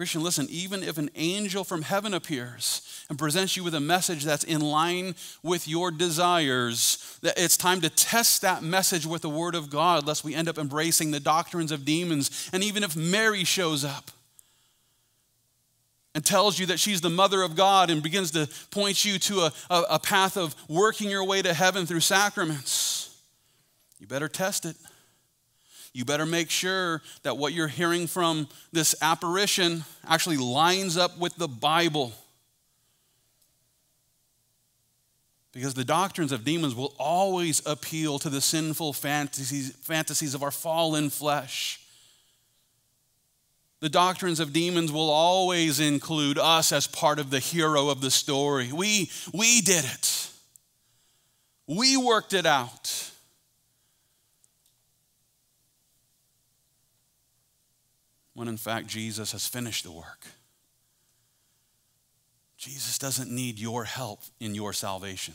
Christian, listen, even if an angel from heaven appears and presents you with a message that's in line with your desires, that it's time to test that message with the Word of God, lest we end up embracing the doctrines of demons. And even if Mary shows up and tells you that she's the mother of God and begins to point you to a path of working your way to heaven through sacraments, you better test it. You better make sure that what you're hearing from this apparition actually lines up with the Bible. Because the doctrines of demons will always appeal to the sinful fantasies of our fallen flesh. The doctrines of demons will always include us as part of the hero of the story. We did it. We worked it out. When in fact Jesus has finished the work. Jesus doesn't need your help in your salvation.